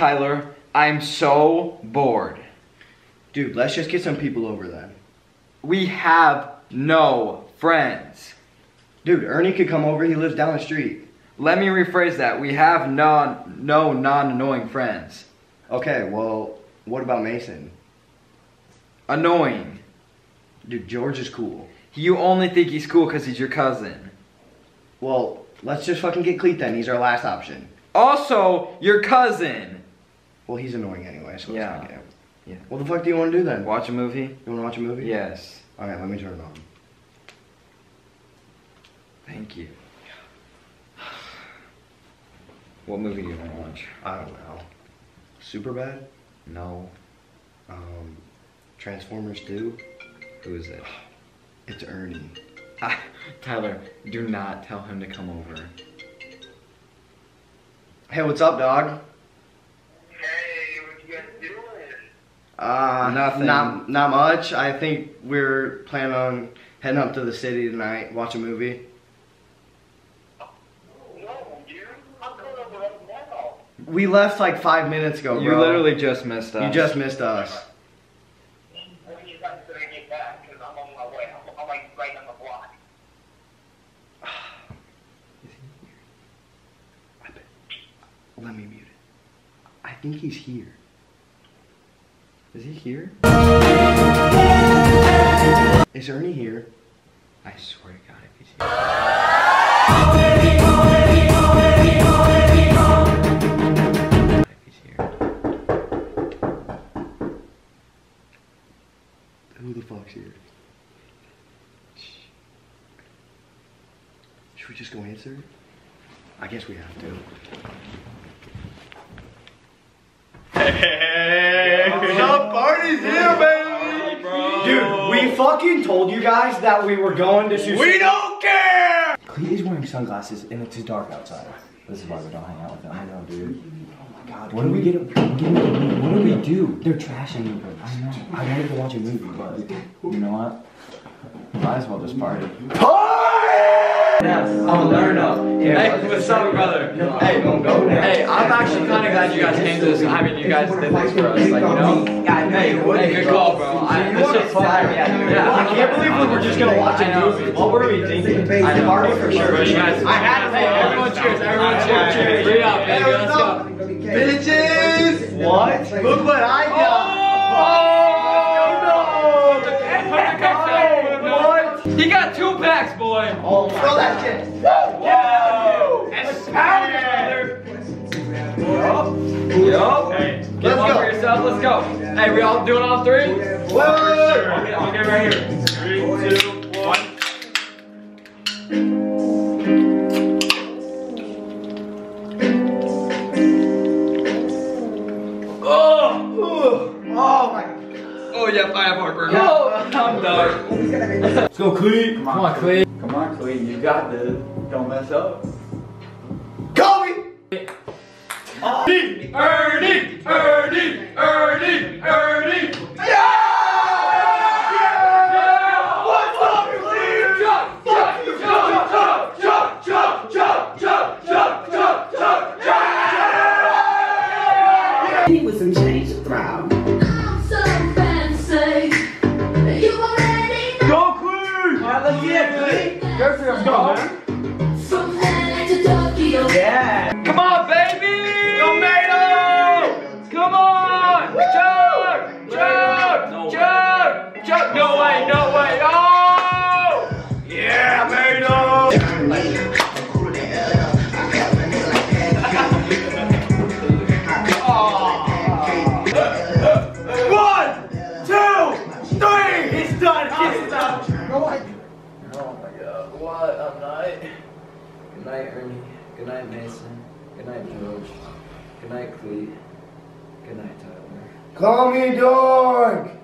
Tyler, I'm so bored. Dude, let's just get some people over then. We have no friends. Dude, Ernie could come over. He lives down the street. Let me rephrase that. We have no non-annoying friends. Okay, well, what about Mason? Annoying. Dude, George is cool. You only think he's cool because he's your cousin. Well, let's just fucking get Cletus then. He's our last option. Also, your cousin. Well, he's annoying anyway, so let's not get him. Yeah. What the fuck do you want to do then? Watch a movie? You want to watch a movie? Yes. Alright, let me turn it on. Thank you. What movie do you want to watch? I don't know. Superbad? No. Transformers 2? Who is it? It's Ernie. Tyler, do not tell him to come over. Hey, what's up, dog? Hey, what you guys doing? Nothing. Not much. I think we're planning on heading up to the city tonight, watch a movie. No, dude. I'm going over right now. We left like 5 minutes ago, bro. You literally just missed us. You just missed us. When do you guys gonna get back? Because I'm on my way. I'm like right on the block. Is he here? I bet. Let me mute it. I think he's here. Is he here? Is Ernie here? I swear to God, if he's here. If he's here. Who the fuck's here? Should we just go answer? I guess we have to. Party's here, baby! Bro. Dude, we fucking told you guys that we were going to shoot. We don't care! He is wearing sunglasses and it's dark outside. This is why we don't hang out with him. I know, dude. Oh my god. What do we get? What do we do? They're trashing you. I know. I wanted to watch a movie, but you know what? Might as well just party. Party! I'm a learner. Hey, what's up, brother? Hey, don't go now. Hey, I'm actually kind of glad you guys came to this. I mean, you guys did this for us, like, you know? Hey, good call, bro. I can't believe we're just gonna watch a movie. What were we thinking? I party for sure. I had to say, everyone cheers, everyone cheers. Read up, baby, let's go. Bitches! What? Look what I got! He got 2 packs, boy. Oh my god. Whoa! And pound it, brother. Yup. Hey, get one for yourself, let's go. Hey, we all doing all three? Whoa! I'll get right here. 3, 2, 1. Oh! Oh my god. Oh, yeah, I have heartburn. No, I'm done. Let's go, Clee. Come on, Clee. Come on, Clee. You got this. Don't mess up. Kobe! Ernie! Ernie! Ernie! Ernie! Ernie! Yeah! Yeah! What's up, Cletus? Chuck! Fuck you! Chuck! Chuck! Chuck! Chuck! Chuck! Chuck! Chuck! Chuck! Yeah! He was in change of throb. I'm so fancy. You already know. Go, Cletus! Alright, let's get it, Cletus. Go for your mom, man. From LA to Tokyo. Yeah! Come on, baby! Tomato! Come on! Chug! Chug! Chug! Chug! No way! No way! Oh! Yeah, tomato! Oh. 1, 2, 3! It's done! It's done! Oh my god! What a night! Good night, Ernie. Good night, Mason. Good night, George. Good night, Clee. Good night, Tyler. Call me dog!